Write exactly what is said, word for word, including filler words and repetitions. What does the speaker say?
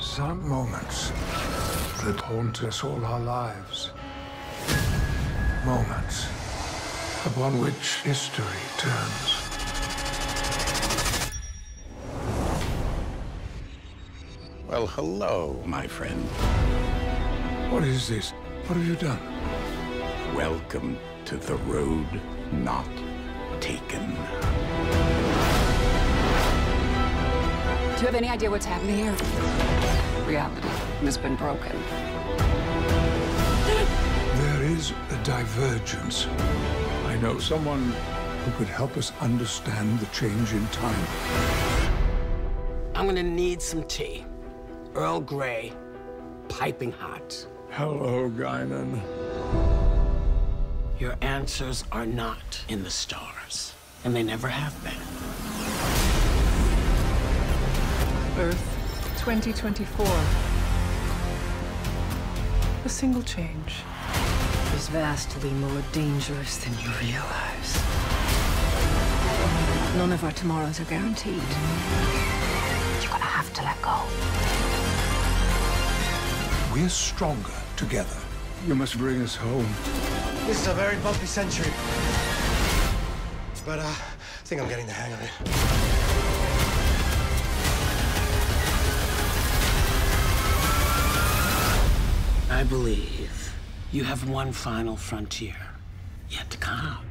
Some moments that haunt us all our lives. Moments upon which history turns. Well, hello, my friend. What is this? What have you done? Welcome to the road not taken. Do you have any idea what's happening here? Reality has been broken. There is a divergence. I know someone who could help us understand the change in time. I'm gonna need some tea. Earl Grey, piping hot. Hello, Guinan. Your answers are not in the stars, and they never have been. Earth, twenty twenty-four. A single change is vastly more dangerous than you realize. None of our tomorrows are guaranteed. You're gonna have to let go. We're stronger together. You must bring us home. This is a very bumpy century. But uh, I think I'm getting the hang of it. I believe you have one final frontier yet to come.